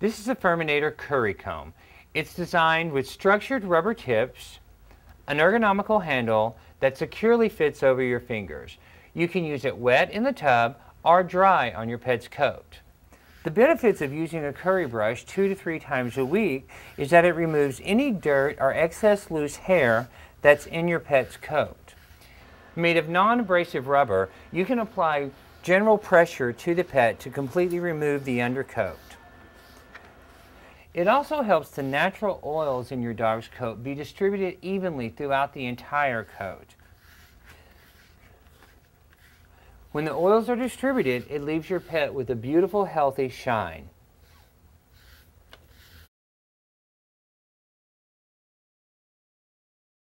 This is a Furminator Curry Comb. It's designed with structured rubber tips, an ergonomical handle that securely fits over your fingers. You can use it wet in the tub or dry on your pet's coat. The benefits of using a curry brush 2 to 3 times a week is that it removes any dirt or excess loose hair that's in your pet's coat. Made of non-abrasive rubber, you can apply general pressure to the pet to completely remove the undercoat. It also helps the natural oils in your dog's coat be distributed evenly throughout the entire coat. When the oils are distributed, it leaves your pet with a beautiful, healthy shine.